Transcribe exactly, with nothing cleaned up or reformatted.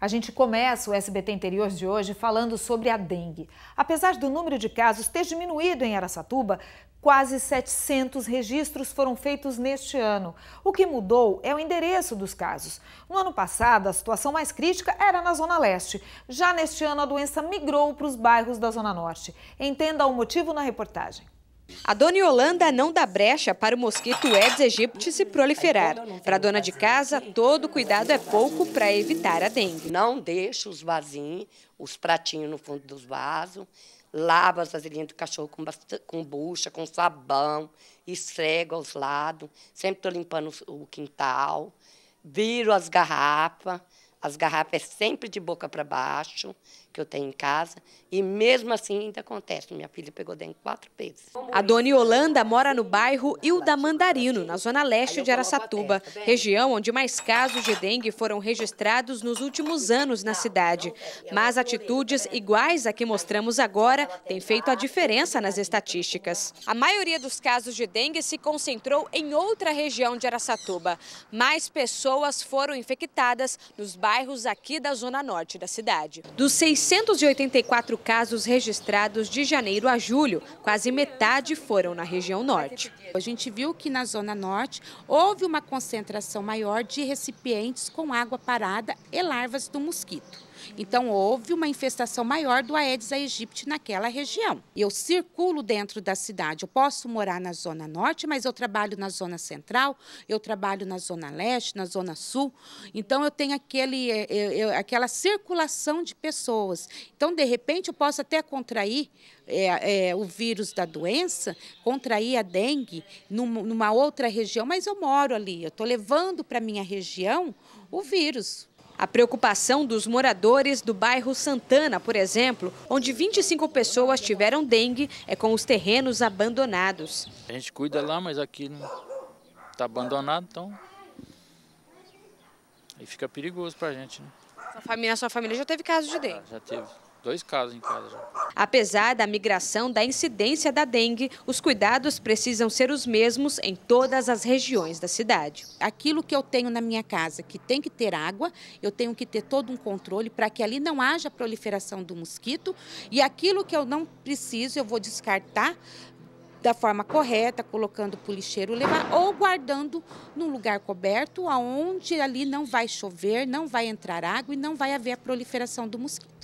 A gente começa o S B T Interior de hoje falando sobre a dengue. Apesar do número de casos ter diminuído em Araçatuba, quase setecentos registros foram feitos neste ano. O que mudou é o endereço dos casos. No ano passado, a situação mais crítica era na Zona Leste. Já neste ano, a doença migrou para os bairros da Zona Norte. Entenda o motivo na reportagem. A dona Yolanda não dá brecha para o mosquito Aedes aegypti se proliferar. Para a dona de casa, todo cuidado é pouco para evitar a dengue. Não deixa os vasinhos, os pratinhos no fundo dos vasos, lava as vasilhinhas do cachorro com, com bucha, com sabão, esfrega aos lados, sempre estou limpando o quintal, viro as garrafas. As garrafas é sempre de boca para baixo, que eu tenho em casa, e mesmo assim ainda acontece. Minha filha pegou dengue quatro vezes. A dona Yolanda mora no bairro Hilda Mandarino, na zona leste de Araçatuba, região onde mais casos de dengue foram registrados nos últimos anos na cidade. Mas atitudes iguais a que mostramos agora têm feito a diferença nas estatísticas. A maioria dos casos de dengue se concentrou em outra região de Araçatuba. Mais pessoas foram infectadas nos bairros bairros aqui da zona norte da cidade. Dos seiscentos e oitenta e quatro casos registrados de janeiro a julho, quase metade foram na região norte. A gente viu que na zona norte houve uma concentração maior de recipientes com água parada e larvas do mosquito. Então houve uma infestação maior do Aedes aegypti naquela região. Eu circulo dentro da cidade, eu posso morar na zona norte, mas eu trabalho na zona central, eu trabalho na zona leste, na zona sul. Então eu tenho aquele, eu, eu, aquela circulação de pessoas. Então, de repente, eu posso até contrair é, é, o vírus da doença, contrair a dengue numa, numa outra região, mas eu moro ali, eu estou levando para a minha região o vírus. A preocupação dos moradores do bairro Santana, por exemplo, onde vinte e cinco pessoas tiveram dengue, é com os terrenos abandonados. A gente cuida lá, mas aqui não está abandonado, então aí fica perigoso para a gente, né? Sua família, sua família já teve casos de dengue? Já teve. Dois casos em casa já. Apesar da migração da incidência da dengue, os cuidados precisam ser os mesmos em todas as regiões da cidade. Aquilo que eu tenho na minha casa, que tem que ter água, eu tenho que ter todo um controle para que ali não haja proliferação do mosquito. E aquilo que eu não preciso, eu vou descartar da forma correta, colocando para o lixeiro levar ou guardando num lugar coberto, onde ali não vai chover, não vai entrar água e não vai haver a proliferação do mosquito.